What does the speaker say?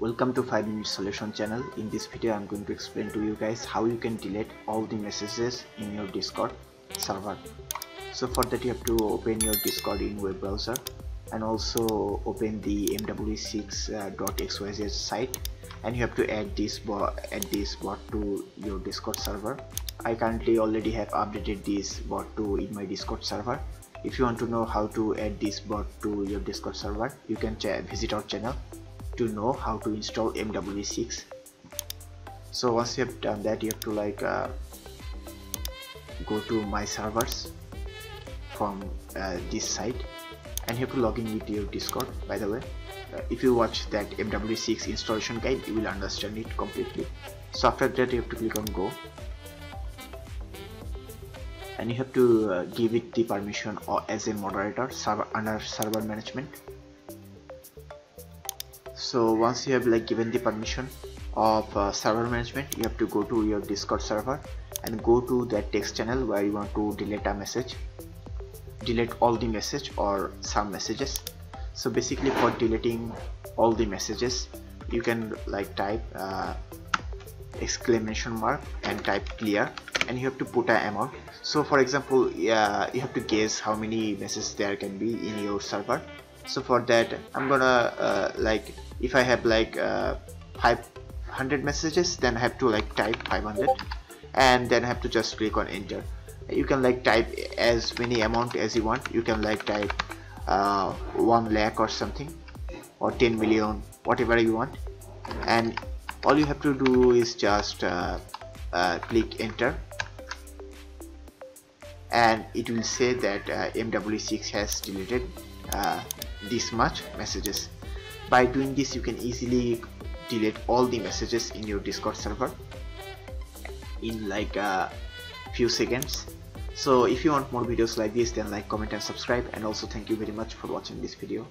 Welcome to 5 minute solution channel. In this video I'm going to explain to you guys how you can delete all the messages in your Discord server. So for that you have to open your Discord in web browser and also open the MW6.xyz site, and you have to add this bot to your Discord server. I currently already have updated this bot to in my Discord server. If you want to know how to add this bot to your Discord server, you can visit our channel to know how to install MW6. So once you have done that, you have to go to my servers from this site, and you have to log in with your Discord. By the way, if you watch that MW6 installation guide, you will understand it completely. So after that you have to click on go, and you have to give it the permission or as a moderator under server management. So once you have given the permission of server management, you have to go to your Discord server and go to that text channel where you want to delete a message, delete all the message or some messages. So basically for deleting all the messages, you can type !! and type clear, and you have to put an amount. So for example, you have to guess how many messages there can be in your server. So for that I'm gonna if I have 500 messages, then I have to type 500 and then I have to just click on enter. You can type as many amount as you want. You can type 1 lakh or something, or 10 million, whatever you want, and all you have to do is just click enter, and it will say that MW6 has deleted this much messages. By doing this, you can easily delete all the messages in your Discord server in few seconds. So if you want more videos like this, then comment and subscribe, and also thank you very much for watching this video.